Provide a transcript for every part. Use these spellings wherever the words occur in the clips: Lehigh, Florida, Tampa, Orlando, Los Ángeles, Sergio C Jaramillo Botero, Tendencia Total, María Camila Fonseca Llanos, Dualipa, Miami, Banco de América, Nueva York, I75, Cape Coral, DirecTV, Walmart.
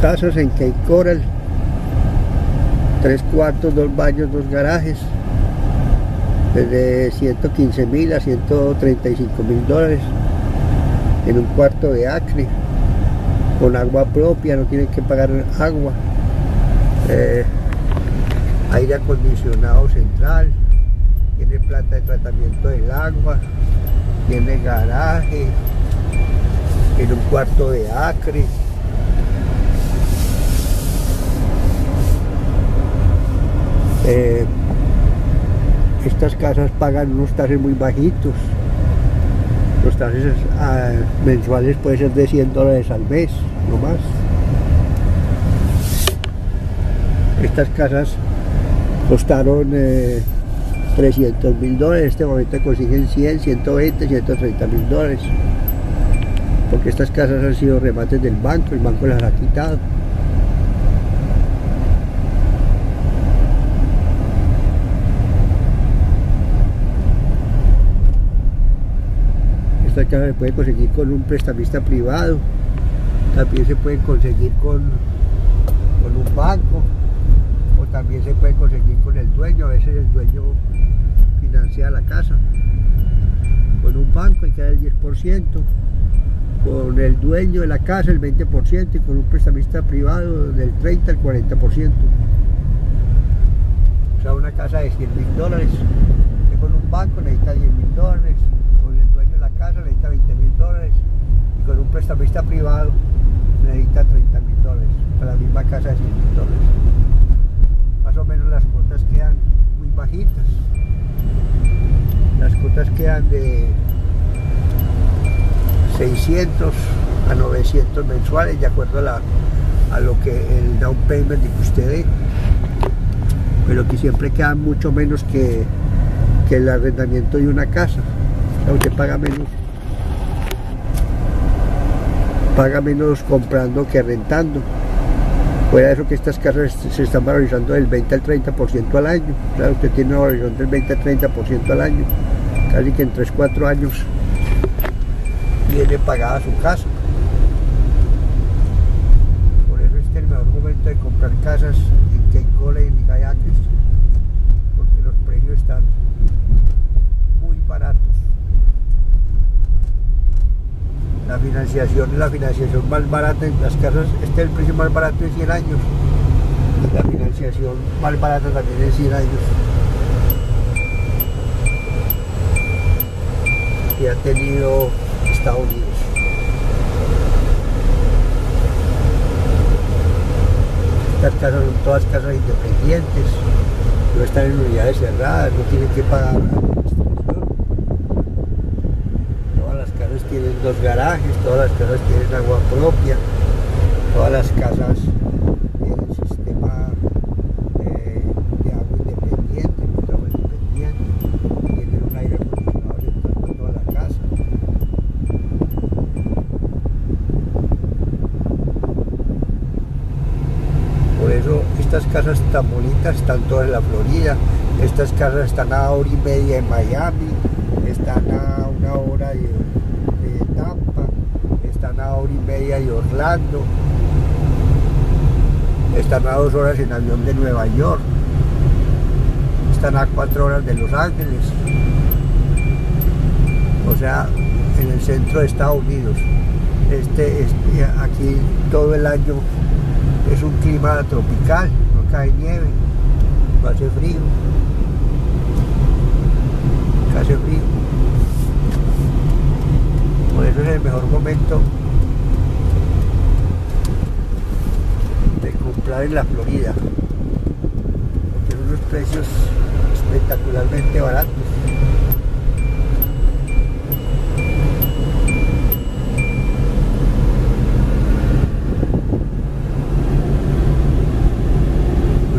Casas en Cape Coral, 3 cuartos, 2 baños, 2 garajes, desde $115,000 a $135,000 en un cuarto de acre, con agua propia, no tienen que pagar agua, aire acondicionado central, tiene planta de tratamiento del agua, tiene garaje, en un cuarto de acre. Estas casas pagan unos taxes muy bajitos. Los taxes mensuales pueden ser de $100 al mes, no más. Estas casas costaron $300,000, en este momento consiguen $100, $120, $130,000, porque estas casas han sido remates del banco, el banco las ha quitado. Esta casa se puede conseguir con un prestamista privado, también se puede conseguir con un banco, o también se puede conseguir con el dueño. A veces el dueño financia la casa. Con un banco hay que dar el 10%, con el dueño de la casa el 20% y con un prestamista privado del 30 al 40%. O sea, una casa de $100,000, que con un banco necesita $10,000, casa necesita $20,000 y con un prestamista privado necesita $30,000 para la misma casa de $100,000. Más o menos las cuotas quedan muy bajitas. Las cuotas quedan de $600 a $900 mensuales de acuerdo a lo que el down payment de que usted dé, pero que siempre quedan mucho menos que el arrendamiento de una casa. Usted paga menos comprando que rentando. Fuera de eso, que estas casas se están valorizando del 20 al 30% al año. Claro, usted tiene una valorización del 20 al 30% al año, casi que en 3-4 años tiene pagada su casa. Por eso este es el mejor momento de comprar casas en Cape Coral y en Kayakis, porque los precios están muy baratos. La financiación es la financiación más barata en las casas. Este es el precio más barato de 100 años. La financiación más barata también es 100 años. Que ha tenido Estados Unidos. Estas casas son todas casas independientes. No están en unidades cerradas, no tienen que pagar. Tienen 2 garajes, todas las casas tienen agua propia, todas las casas tienen sistema de agua independiente, tienen un aire acondicionado en toda la casa. Por eso estas casas tan bonitas están todas en la Florida. Estas casas están a 1 hora y media en Miami, están a 1 hora de Tampa, están a 1 hora y media de Orlando, están a 2 horas en avión de Nueva York, están a 4 horas de Los Ángeles. O sea, en el centro de Estados Unidos. Aquí todo el año es un clima tropical, no cae nieve, no hace frío, hace frío. Por eso es el mejor momento de comprar en la Florida, porque son unos precios espectacularmente baratos.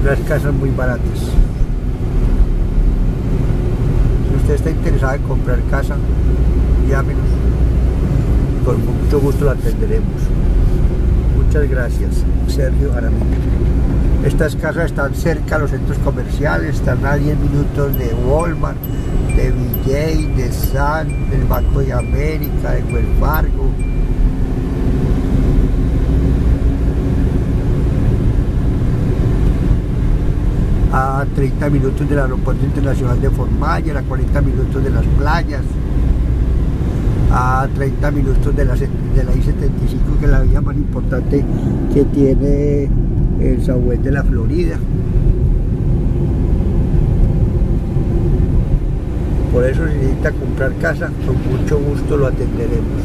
Unas casas muy baratas. Está interesada en comprar casa, llámenos, con mucho gusto la atenderemos. Muchas gracias, Sergio Jaramillo. Estas casas están cerca a los centros comerciales, están a 10 minutos de Walmart, de BJ, de Universal, del Banco de América, de Wells Fargo. A 30 minutos del Aeropuerto Internacional de Formayer, a 40 minutos de las playas, a 30 minutos de la I-75, que es la vía más importante que tiene el Southwest de la Florida. Por eso, si necesita comprar casa, con mucho gusto lo atenderemos.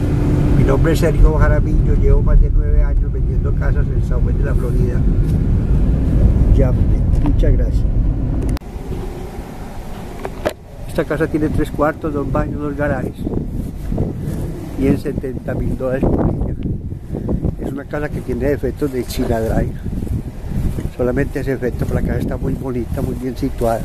Mi nombre es Sergio Jaramillo, llevo más de 9 años vendiendo casas en el Southwest de la Florida. Ya, muchas gracias. Esta casa tiene 3 cuartos, 2 baños, 2 garajes. Y en $70.000 por ella. Es una casa que tiene efectos de China Drive. Solamente ese efecto, pero la casa está muy bonita, muy bien situada.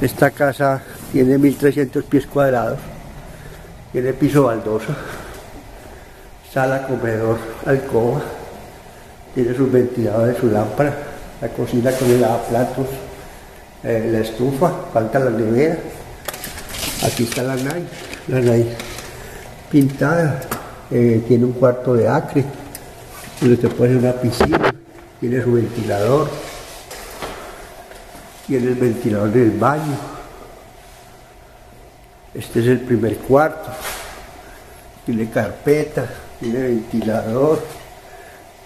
Esta casa tiene 1.300 pies cuadrados, tiene piso baldosa, sala, comedor, alcoba, tiene sus ventiladores, su lámpara, la cocina con el lavaplatos, la estufa, falta la nevera. Aquí está la nai pintada, tiene un cuarto de acre, donde se puede hacer una piscina, tiene su ventilador. Tiene el ventilador del baño. Este es el primer cuarto. Tiene carpeta, tiene ventilador,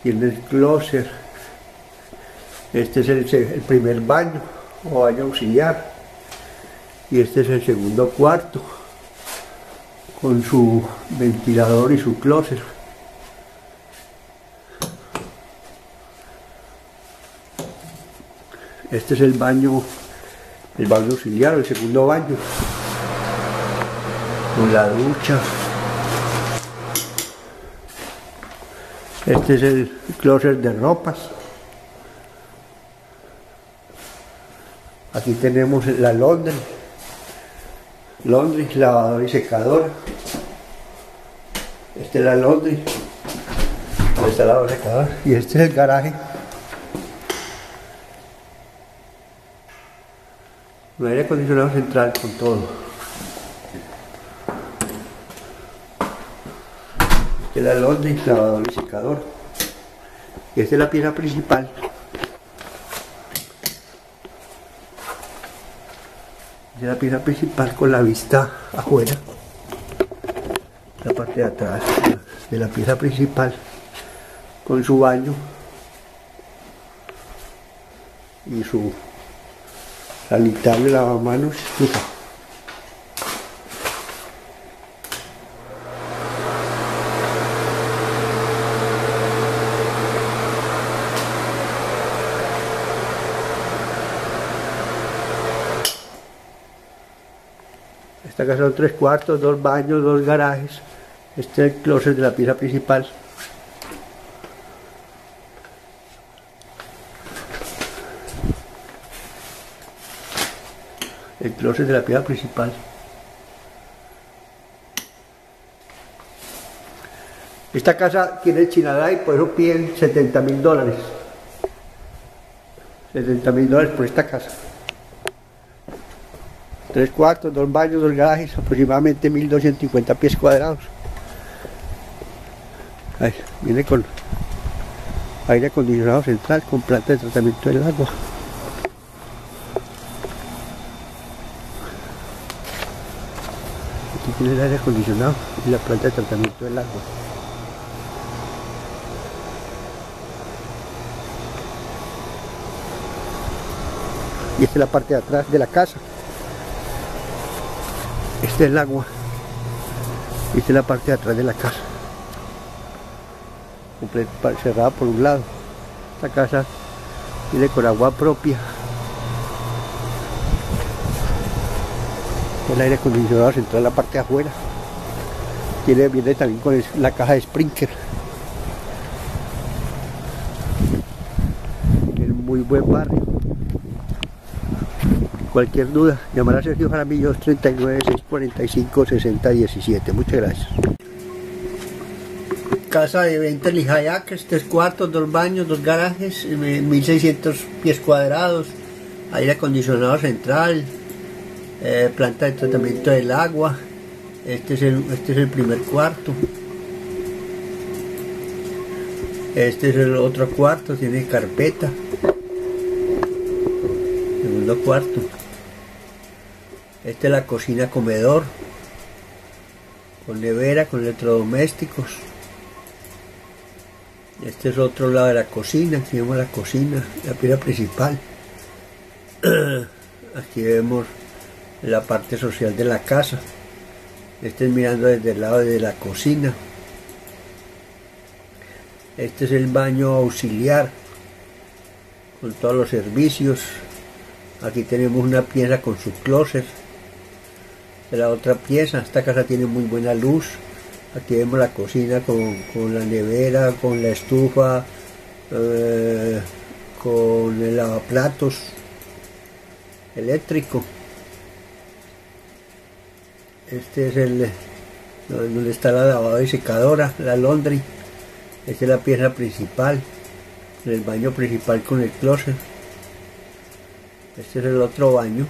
tiene el closet. Este es el primer baño o baño auxiliar. Y este es el segundo cuarto con su ventilador y su closet. Este es el baño auxiliar, el segundo baño, con la ducha. Este es el closet de ropas. Aquí tenemos la laundry, lavadora y secadora. Esta es la laundry, donde está la lavadora y secadora. Y este es el garaje. Un aire acondicionado central con todo. Este es la laundry, lavadora y secador. Esta es la pieza principal. Esta es la pieza principal con la vista afuera. La parte de atrás de la pieza principal con su baño y su sanitable, lavamanos, estufa. Esta casa son 3 cuartos, 2 baños, 2 garajes. Este es el closet de la pieza principal. El closet de la pieza principal. Esta casa tiene chinada y por eso piden $70.000. $70.000 por esta casa. 3 cuartos, 2 baños, 2 garajes, aproximadamente 1.250 pies cuadrados. Ahí, viene con aire acondicionado central, con planta de tratamiento del agua. Tiene el aire acondicionado y la planta de tratamiento del agua. Y esta es la parte de atrás de la casa. Este es el agua. Y esta es la parte de atrás de la casa. Cerrada por un lado. Esta casa tiene con agua propia. El aire acondicionado central en la parte de afuera. Viene también con la caja de sprinkler. En muy buen barrio. Cualquier duda, llamar a Sergio Jaramillo 239-645-6017. Muchas gracias. casa de venta en Hijayacas, 3 cuartos, 2 baños, 2 garajes, 1600 pies cuadrados, aire acondicionado central, planta de tratamiento del agua. Este es el primer cuarto. Este es el otro cuarto, tiene carpeta. Segundo cuarto. Esta es la cocina comedor, con nevera, con electrodomésticos. Este es otro lado de la cocina, aquí vemos la cocina, la pila principal. Aquí vemos la parte social de la casa. Este es mirando desde el lado de la cocina. Este es el baño auxiliar, con todos los servicios. Aquí tenemos una pieza con su closet. La otra pieza, esta casa tiene muy buena luz. Aquí vemos la cocina con la nevera, con la estufa, con el lavaplatos eléctrico. Este es el donde está la lavadora y secadora, la laundry. Esta es la pieza principal, el baño principal con el closet. Este es el otro baño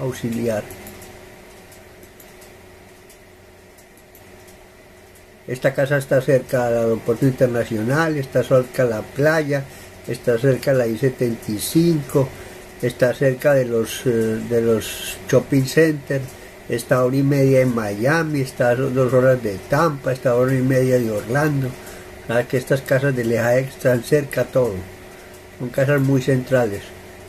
auxiliar. Esta casa está cerca al aeropuerto internacional, está cerca a la playa, está cerca a la I75, está cerca de los shopping centers, está a 1 hora y media en Miami, está a 2 horas de Tampa, está a 1 hora y media de Orlando. Sabes que estas casas de Lehigh están cerca a todo, son casas muy centrales.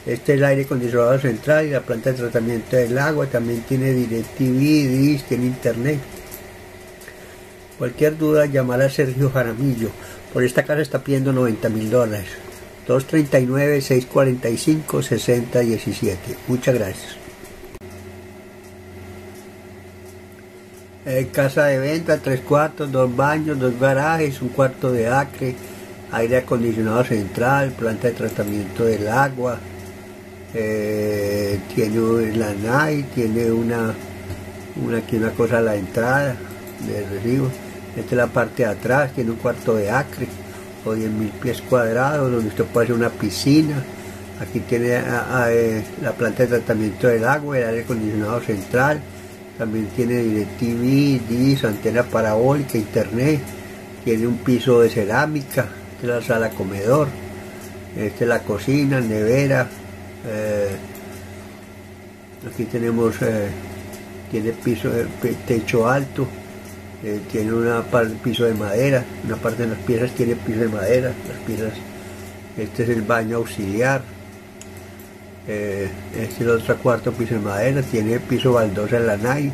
Este es el aire acondicionado central y la planta de tratamiento del agua, también tiene DirecTV, DISH, tiene internet. Cualquier duda, llamar a Sergio Jaramillo. Por esta casa está pidiendo $90.000. 239-645-6017. Muchas gracias. Casa de venta, 3 cuartos, 2 baños, 2 garajes, 1 cuarto de acre, aire acondicionado central, planta de tratamiento del agua, tiene la NAI, tiene una cosa a la entrada de recibo. Esta es la parte de atrás, tiene 1 cuarto de acre o 10.000 pies cuadrados, donde usted puede hacer una piscina. Aquí tiene la planta de tratamiento del agua, el aire acondicionado central, también tiene DirecTV, DISH, antena parabólica, internet, tiene un piso de cerámica. Esta es la sala comedor, esta es la cocina, nevera, aquí tenemos tiene piso, techo alto, tiene una parte, piso de madera, una parte de las piezas tiene piso de madera, las piezas. Este es el baño auxiliar, este es el otro cuarto, piso de madera, tiene piso baldosa en la NAI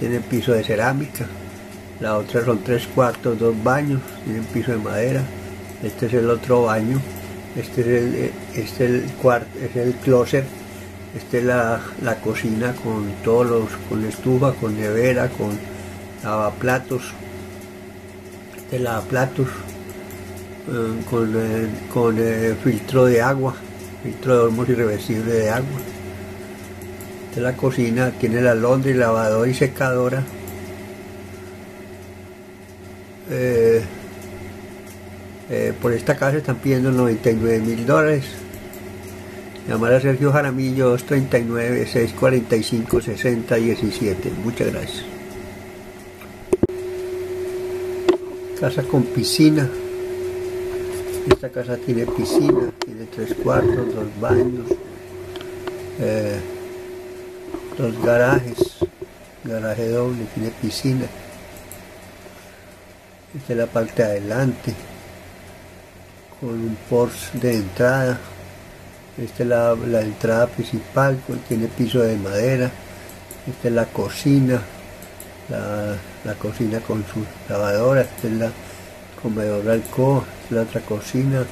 tiene piso de cerámica, la otra son 3 cuartos, 2 baños, tienen piso de madera. Este es el otro baño, este es el closet. Esta es la cocina con todos los, con estufa, con nevera, con lavaplatos. Este es lavaplatos con filtro de agua, filtro de hormos irreversible de agua. Esta es la cocina, tiene la laundry, lavadora y secadora. Por esta casa están pidiendo $99.000. Llamar a Sergio Jaramillo, 239-645-6017. Muchas gracias. Casa con piscina. Esta casa tiene piscina, tiene 3 cuartos, 2 baños, 2 garajes, garaje doble, tiene piscina. Esta es la parte de adelante, con un porche de entrada. Esta es la entrada principal, tiene piso de madera. Esta es la cocina, la cocina con sus lavadoras. Esta es la comedora alcoba, esta es la otra cocina.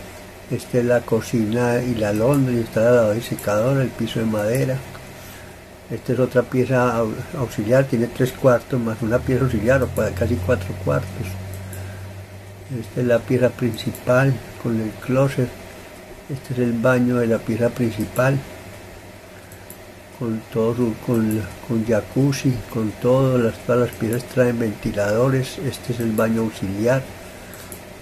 Esta es la cocina y la laundry, está la lavadora y secadora, el piso de madera. Esta es otra pieza auxiliar, tiene 3 cuartos más una pieza auxiliar, o casi 4 cuartos. Esta es la pieza principal con el closet. Este es el baño de la pieza principal, con todo, con jacuzzi, con todo, todas las piezas traen ventiladores. Este es el baño auxiliar,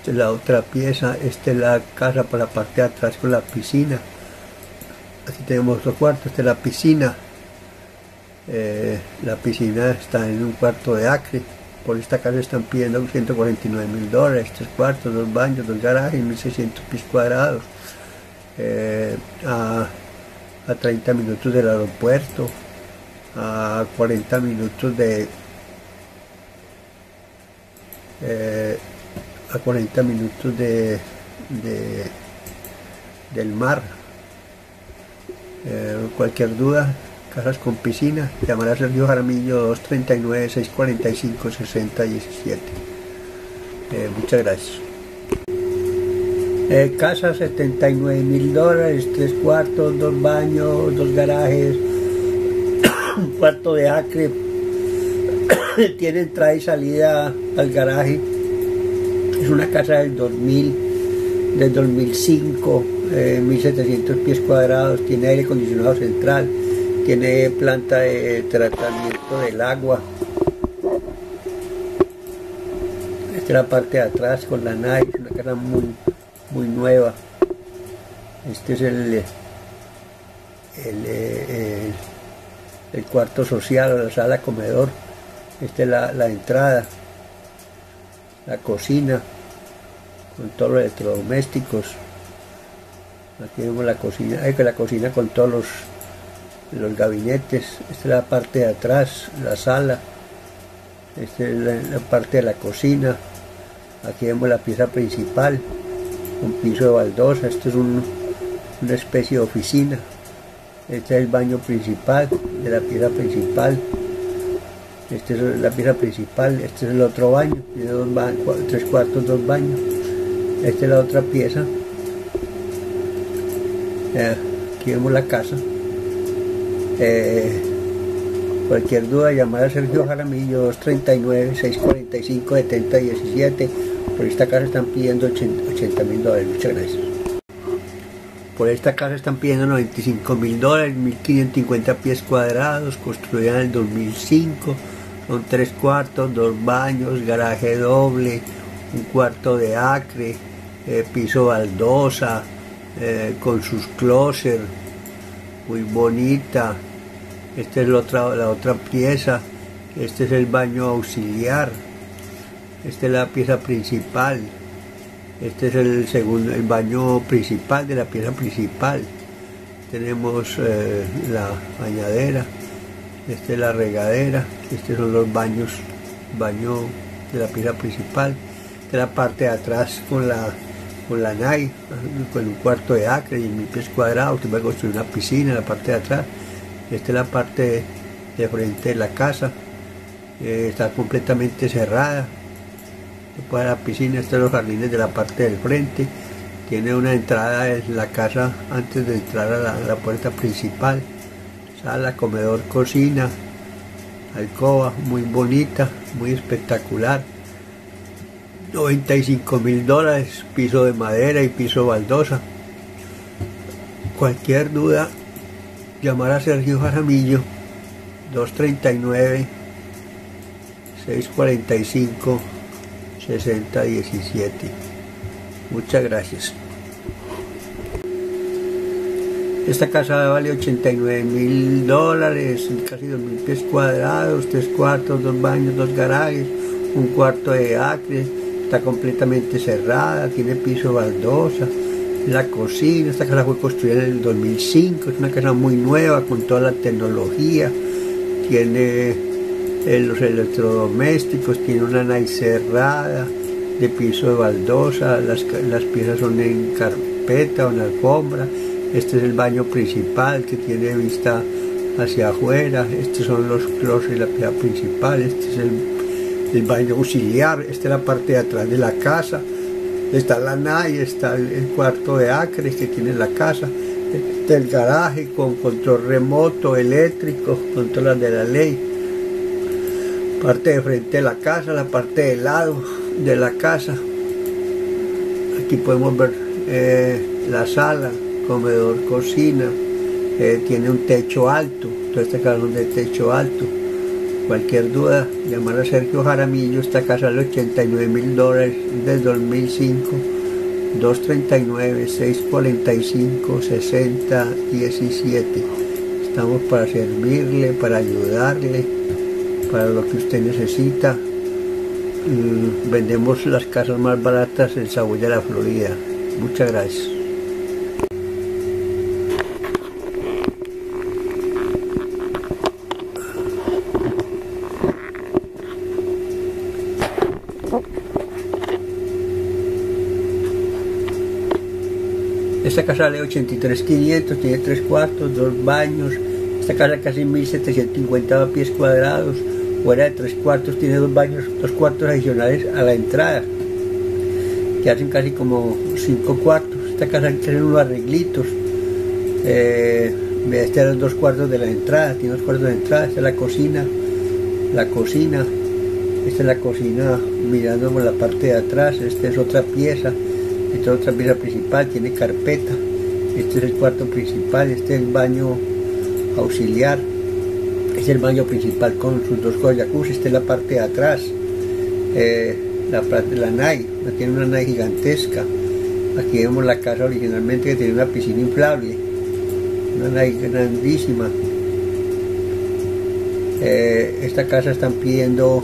esta es la otra pieza, esta es la casa para la parte de atrás con la piscina. Aquí tenemos otro cuarto, esta es la piscina. La piscina está en un cuarto de acre. Por esta casa están pidiendo $149.000, tres cuartos, dos baños, dos garajes, 1.600 pies cuadrados, a 30 minutos del aeropuerto, a 40 minutos de del mar. Cualquier duda, casas con piscina, llamar a Sergio Jaramillo 239-645-6017. Muchas gracias. Casa $79.000, tres cuartos, dos baños, dos garajes, un cuarto de acre. Tiene entrada y salida al garaje. Es una casa del 2005, 1.700 pies cuadrados, tiene aire acondicionado central, tiene planta de tratamiento del agua. Esta es la parte de atrás con la nave, es una casa muy nueva. Este es el cuarto social o la sala comedor. Esta es la entrada, la cocina con todos los electrodomésticos. Aquí vemos la cocina, con todos los gabinetes. Esta es la parte de atrás, la sala. Esta es la parte de la cocina. Aquí vemos la pieza principal, un piso de baldosa. Esto es una especie de oficina. Este es el baño principal de la pieza principal. Esta es la pieza principal. Este es el otro baño, tiene dos baños, tres cuartos, dos baños. Esta es la otra pieza. Aquí vemos la casa. Cualquier duda, llamar a Sergio Jaramillo 239-645-7017. Por esta casa están pidiendo $80.000. Muchas gracias. Por esta casa están pidiendo $95.000, 1.550 pies cuadrados, construida en el 2005. Son tres cuartos, dos baños, garaje doble, un cuarto de acre, piso baldosa, con sus closets, muy bonita. Esta es la otra pieza. Este es el baño auxiliar. Esta es la pieza principal. Este es el baño principal de la pieza principal. Tenemos la bañadera. Esta es la regadera. Estos son los baños, baño de la pieza principal. Esta es la parte de atrás con la nai, con un cuarto de acre y 1.000 pies cuadrados. Que va a construir una piscina en la parte de atrás. Esta es la parte de frente de la casa. Está completamente cerrada. Para la piscina, estos son los jardines de la parte del frente. Tiene una entrada en la casa antes de entrar a la puerta principal. Sala, comedor, cocina, alcoba, muy bonita, muy espectacular. $95.000, piso de madera y piso baldosa. Cualquier duda, llamar a Sergio Jaramillo 239-645-6017. Muchas gracias. Esta casa vale $89.000, casi 2.000 pies cuadrados, tres cuartos, dos baños, dos garajes, un cuarto de acre. Está completamente cerrada, tiene piso baldosa, la cocina. Esta casa fue construida en el 2005, es una casa muy nueva con toda la tecnología. Tiene los electrodomésticos, tiene una nai cerrada de piso de baldosa, las piezas son en carpeta o en alfombra. Este es el baño principal que tiene vista hacia afuera. Estos son los closets y la pieza principal. Este es el baño auxiliar. Esta es la parte de atrás de la casa. Está la nai, está el cuarto de acres que tiene la casa. Este es el garaje con control remoto, eléctrico, controlas de la ley. Parte de frente de la casa, la parte de lado de la casa. Aquí podemos ver la sala, comedor, cocina. Tiene un techo alto. todo este salón de techo alto. Cualquier duda, llamar a Sergio Jaramillo, está casado, $89,000 desde 2005, 239-645-6017. Estamos para servirle, para ayudarle, para lo que usted necesita. Vendemos las casas más baratas en Saúl de la Florida. Muchas gracias. Esta casa vale $83,500, tiene 3 cuartos, 2 baños. Esta casa casi 1.750 pies cuadrados. Fuera de 3 cuartos tiene 2 baños, 2 cuartos adicionales a la entrada, que hacen casi como 5 cuartos. Esta casa tiene unos arreglitos. Este eran 2 cuartos de la entrada, tiene 2 cuartos de la entrada. Esta es la cocina. Esta es la cocina mirando por la parte de atrás. Esta es otra pieza. Esta es otra pieza principal, tiene carpeta. Este es el cuarto principal. Este es el baño auxiliar. Este es el baño principal con sus 2 jacuzzi. Esta es la parte de atrás. La nai, tiene una nai gigantesca. Aquí vemos la casa originalmente que tenía una piscina inflable, una nai grandísima. Esta casa están pidiendo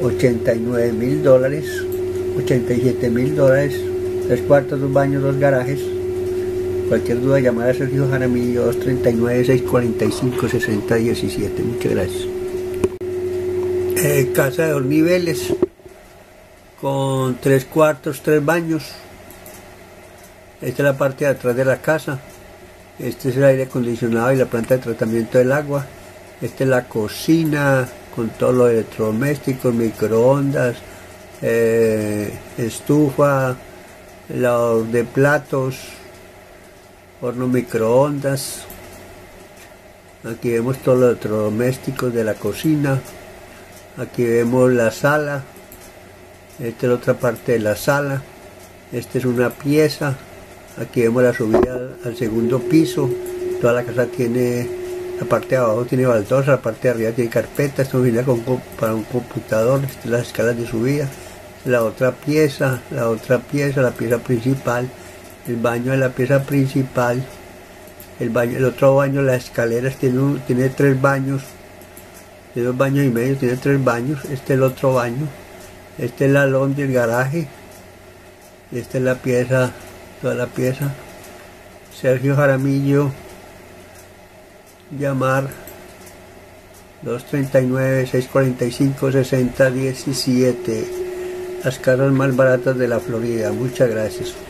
$89,000, $87,000, 3 cuartos, 2 baños, 2 garajes. Cualquier duda, llamar a Sergio Jaramillo, 239-645-6017. Muchas gracias. Casa de 2 niveles, con 3 cuartos, 3 baños. Esta es la parte de atrás de la casa. Este es el aire acondicionado y la planta de tratamiento del agua. Esta es la cocina con todos los electrodomésticos, microondas, estufa, lavador de platos, horno microondas. Aquí vemos todos los electrodomésticos de la cocina. Aquí vemos la sala. Esta es la otra parte de la sala. Esta es una pieza. Aquí vemos la subida al segundo piso. Toda la casa tiene, la parte de abajo tiene baldosa, la parte de arriba tiene carpeta. Esto viene para un computador. Esta es las escalas de subida. La otra pieza, la pieza principal, el baño de la pieza principal, el otro baño, las escaleras, tiene 3 baños, tiene 2 baños y medio, tiene 3 baños. Este es el otro baño. Este es el alón del garaje. Esta es la pieza, toda la pieza. Sergio Jaramillo, llamar 239-645-6017. Las casas más baratas de la Florida. Muchas gracias.